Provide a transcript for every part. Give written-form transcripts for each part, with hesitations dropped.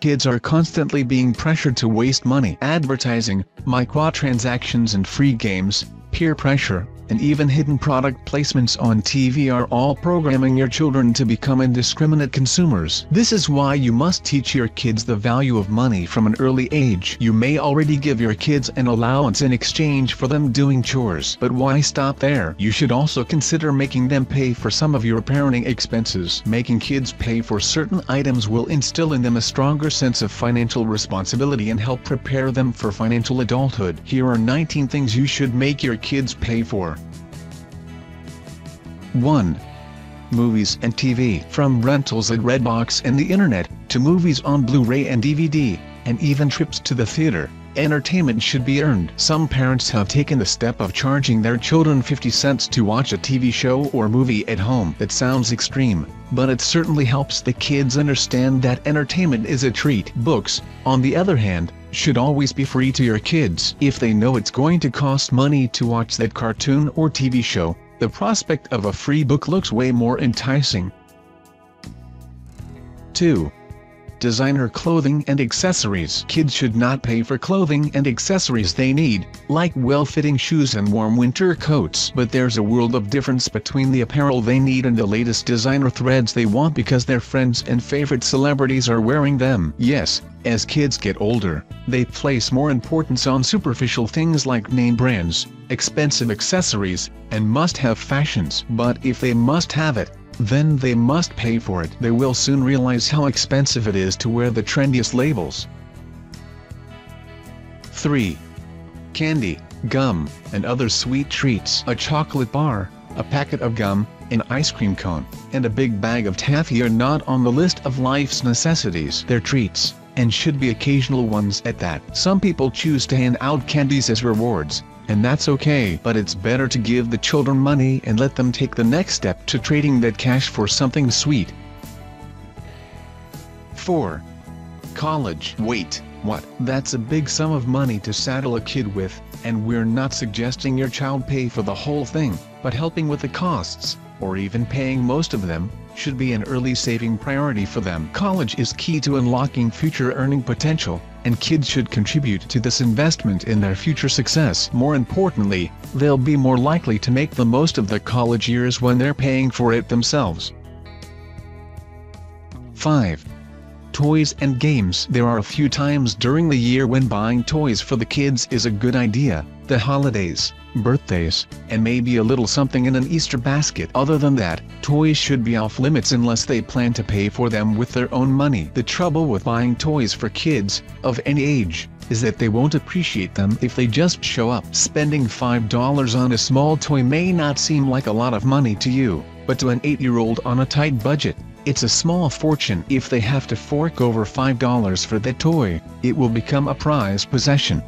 Kids are constantly being pressured to waste money. Advertising, microtransactions and free games, peer pressure, and even hidden product placements on TV are all programming your children to become indiscriminate consumers. This is why you must teach your kids the value of money from an early age. You may already give your kids an allowance in exchange for them doing chores. But why stop there? You should also consider making them pay for some of your parenting expenses. Making kids pay for certain items will instill in them a stronger sense of financial responsibility and help prepare them for financial adulthood. Here are 19 things you should make your kids pay for. 1. Movies and TV. From rentals at Redbox and the internet, to movies on Blu-ray and DVD, and even trips to the theater, entertainment should be earned. Some parents have taken the step of charging their children 50 cents to watch a TV show or movie at home. That sounds extreme, but it certainly helps the kids understand that entertainment is a treat. Books, on the other hand, should always be free to your kids. If they know it's going to cost money to watch that cartoon or TV show, the prospect of a free book looks way more enticing. 2. Designer clothing and accessories. Kids should not pay for clothing and accessories they need, like well-fitting shoes and warm winter coats. But there's a world of difference between the apparel they need and the latest designer threads they want because their friends and favorite celebrities are wearing them. Yes, as kids get older, they place more importance on superficial things like name brands, expensive accessories, and must-have fashions. But if they must have it, then they must pay for it. They will soon realize how expensive it is to wear the trendiest labels. 3. Candy, gum, and other sweet treats. A chocolate bar, a packet of gum, an ice cream cone, and a big bag of taffy are not on the list of life's necessities. They're treats, and should be occasional ones at that. Some people choose to hand out candies as rewards, and that's okay. But it's better to give the children money and let them take the next step to trading that cash for something sweet. 4. College. Wait, what? That's a big sum of money to saddle a kid with, and we're not suggesting your child pay for the whole thing, but helping with the costs, or even paying most of them, should be an early saving priority for them. College is key to unlocking future earning potential, and kids should contribute to this investment in their future success. More importantly, they'll be more likely to make the most of the college years when they're paying for it themselves. 5. Toys and games. There are a few times during the year when buying toys for the kids is a good idea: the holidays, birthdays, and maybe a little something in an Easter basket. Other than that, toys should be off limits unless they plan to pay for them with their own money. The trouble with buying toys for kids, of any age, is that they won't appreciate them if they just show up. Spending $5 on a small toy may not seem like a lot of money to you, but to an 8-year-old on a tight budget, it's a small fortune. If they have to fork over $5 for that toy, it will become a prized possession.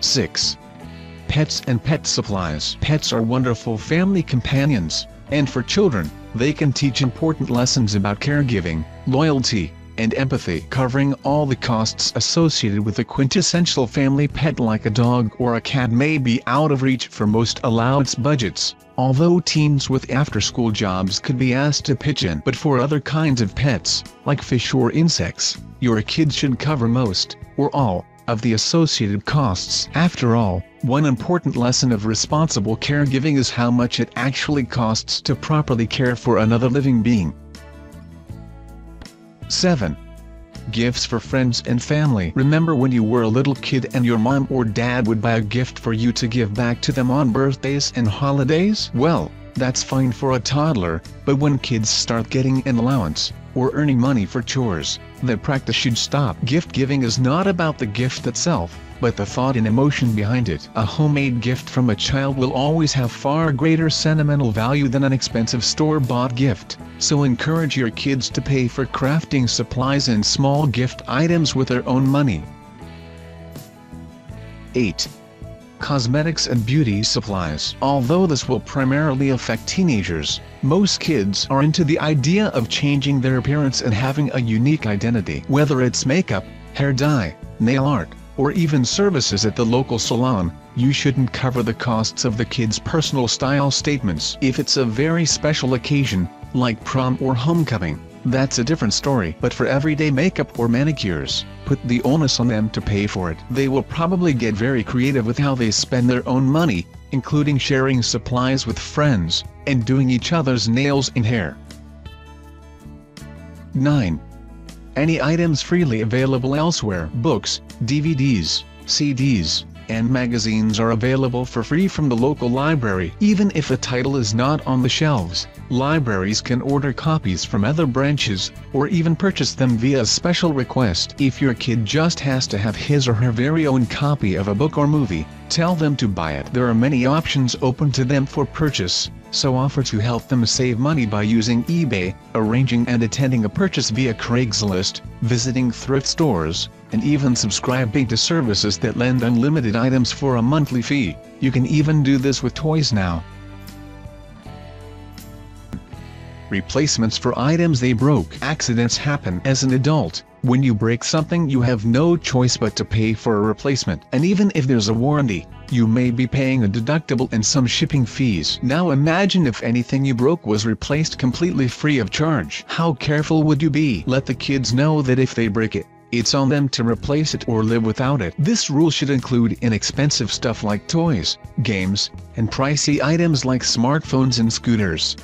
6. Pets and pet supplies. Pets are wonderful family companions, and for children, they can teach important lessons about caregiving, loyalty, and empathy. Covering all the costs associated with a quintessential family pet like a dog or a cat may be out of reach for most allowance budgets, although teens with after-school jobs could be asked to pitch in. But for other kinds of pets, like fish or insects, your kids should cover most, or all, of the associated costs. After all, one important lesson of responsible caregiving is how much it actually costs to properly care for another living being. 7. Gifts for friends and family. Remember when you were a little kid and your mom or dad would buy a gift for you to give back to them on birthdays and holidays? Well, that's fine for a toddler, but when kids start getting an allowance, or earning money for chores, the practice should stop. Gift giving is not about the gift itself, but the thought and emotion behind it. A homemade gift from a child will always have far greater sentimental value than an expensive store-bought gift, so encourage your kids to pay for crafting supplies and small gift items with their own money. 8. Cosmetics and beauty supplies. Although this will primarily affect teenagers, most kids are into the idea of changing their appearance and having a unique identity. Whether it's makeup, hair dye, nail art, or even services at the local salon, you shouldn't cover the costs of the kids' personal style statements. If it's a very special occasion, like prom or homecoming, that's a different story. But for everyday makeup or manicures, put the onus on them to pay for it. They will probably get very creative with how they spend their own money, including sharing supplies with friends, and doing each other's nails and hair. 9. Any items freely available elsewhere. Books, DVDs, CDs, and magazines are available for free from the local library. Even if the title is not on the shelves, libraries can order copies from other branches, or even purchase them via a special request. If your kid just has to have his or her very own copy of a book or movie, tell them to buy it. There are many options open to them for purchase, so offer to help them save money by using eBay, arranging and attending a purchase via Craigslist, visiting thrift stores, and even subscribing to services that lend unlimited items for a monthly fee. You can even do this with toys now. Replacements for items they broke. Accidents happen as an adult. When you break something, you have no choice but to pay for a replacement. And even if there's a warranty, you may be paying a deductible and some shipping fees. Now imagine if anything you broke was replaced completely free of charge. How careful would you be? Let the kids know that if they break it, it's on them to replace it or live without it. This rule should include inexpensive stuff like toys, games, and pricey items like smartphones and scooters.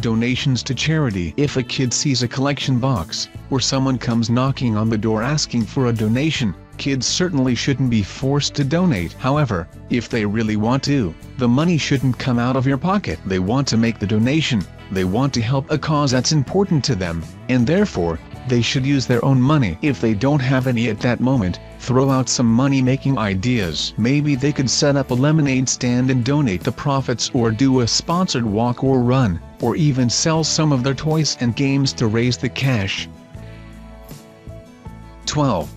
Donations to charity. If a kid sees a collection box, or someone comes knocking on the door asking for a donation, kids certainly shouldn't be forced to donate. However, if they really want to, the money shouldn't come out of your pocket. They want to make the donation, they want to help a cause that's important to them, and therefore, they should use their own money. If they don't have any at that moment, throw out some money-making ideas. Maybe they could set up a lemonade stand and donate the profits, or do a sponsored walk or run, or even sell some of their toys and games to raise the cash. 12.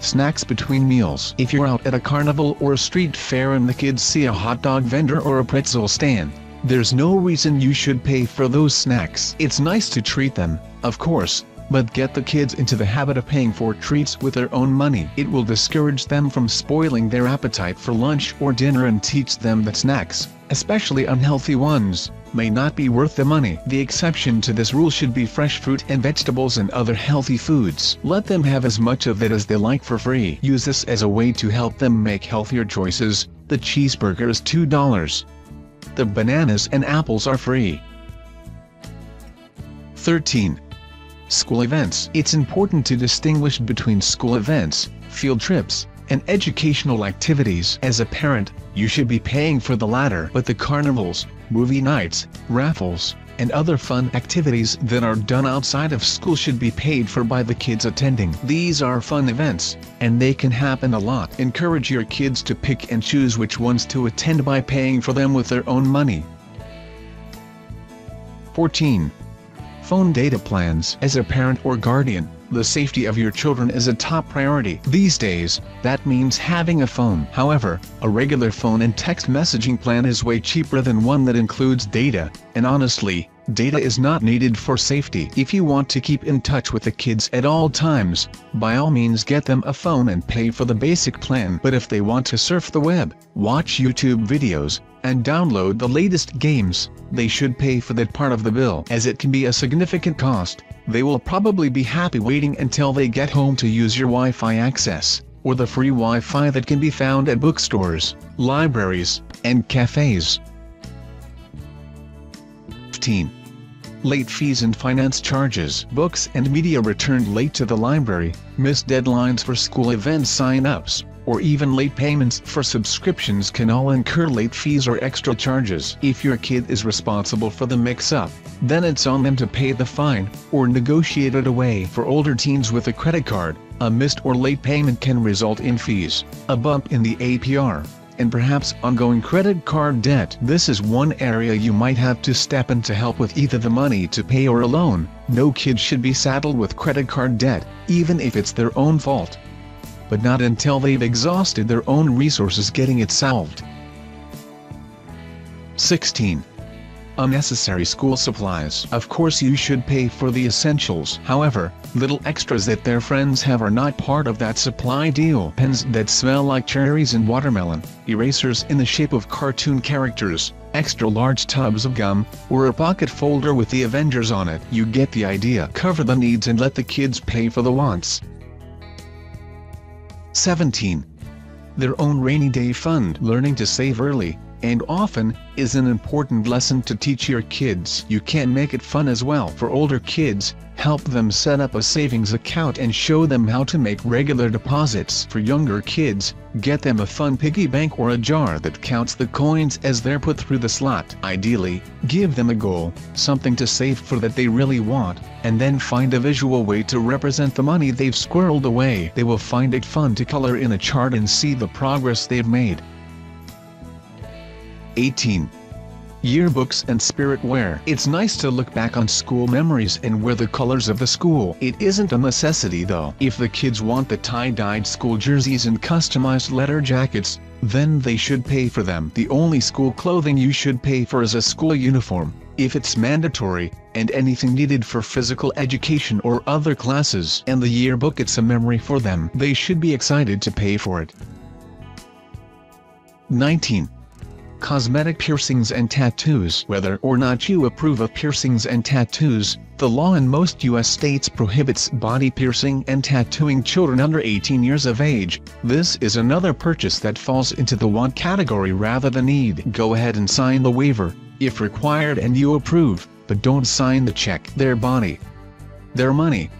Snacks between meals. If you're out at a carnival or a street fair and the kids see a hot dog vendor or a pretzel stand, there's no reason you should pay for those snacks. It's nice to treat them, of course, but get the kids into the habit of paying for treats with their own money. It will discourage them from spoiling their appetite for lunch or dinner and teach them that snacks, especially unhealthy ones, may not be worth the money. The exception to this rule should be fresh fruit and vegetables and other healthy foods. Let them have as much of it as they like for free. Use this as a way to help them make healthier choices. The cheeseburger is $2. The bananas and apples are free. 13. School events. It's important to distinguish between school events, field trips, and educational activities. As a parent, you should be paying for the latter, but the carnivals, movie nights, raffles, and other fun activities that are done outside of school should be paid for by the kids attending. These are fun events, and they can happen a lot. Encourage your kids to pick and choose which ones to attend by paying for them with their own money. 14. Phone data plans. As a parent or guardian, the safety of your children is a top priority. These days, that means having a phone. However, a regular phone and text messaging plan is way cheaper than one that includes data, and honestly, data is not needed for safety. If you want to keep in touch with the kids at all times, by all means get them a phone and pay for the basic plan. But if they want to surf the web, watch YouTube videos, and download the latest games, they should pay for that part of the bill. As it can be a significant cost, they will probably be happy waiting until they get home to use your Wi-Fi access, or the free Wi-Fi that can be found at bookstores, libraries, and cafes. 15. Late fees and finance charges. Books and media returned late to the library, missed deadlines for school event sign-ups, or even late payments for subscriptions can all incur late fees or extra charges. If your kid is responsible for the mix-up, then it's on them to pay the fine, or negotiate it away. For older teens with a credit card, a missed or late payment can result in fees, a bump in the APR, and perhaps ongoing credit card debt. This is one area you might have to step in to help with either the money to pay or a loan. No kid should be saddled with credit card debt, even if it's their own fault, but not until they've exhausted their own resources getting it solved. 16. Unnecessary school supplies. Of course you should pay for the essentials. However, little extras that their friends have are not part of that supply deal. Pens that smell like cherries and watermelon, erasers in the shape of cartoon characters, extra large tubs of gum, or a pocket folder with the Avengers on it. You get the idea. Cover the needs and let the kids pay for the wants. 17. Their own rainy day fund. Learning to save early, and often, is an important lesson to teach your kids. You can make it fun as well. For older kids, help them set up a savings account and show them how to make regular deposits. For younger kids, get them a fun piggy bank or a jar that counts the coins as they're put through the slot. Ideally, give them a goal, something to save for that they really want, and then find a visual way to represent the money they've squirreled away. They will find it fun to color in a chart and see the progress they've made. 18. Yearbooks and spiritware. It's nice to look back on school memories and wear the colors of the school. It isn't a necessity though. If the kids want the tie-dyed school jerseys and customized letter jackets, then they should pay for them. The only school clothing you should pay for is a school uniform, if it's mandatory, and anything needed for physical education or other classes. And the yearbook, it's a memory for them. They should be excited to pay for it. 19. Cosmetic piercings and tattoos. Whether or not you approve of piercings and tattoos, the law in most U.S. states prohibits body piercing and tattooing children under 18 years of age. This is another purchase that falls into the want category rather than need. Go ahead and sign the waiver, if required and you approve, but don't sign the check. Their body, their money.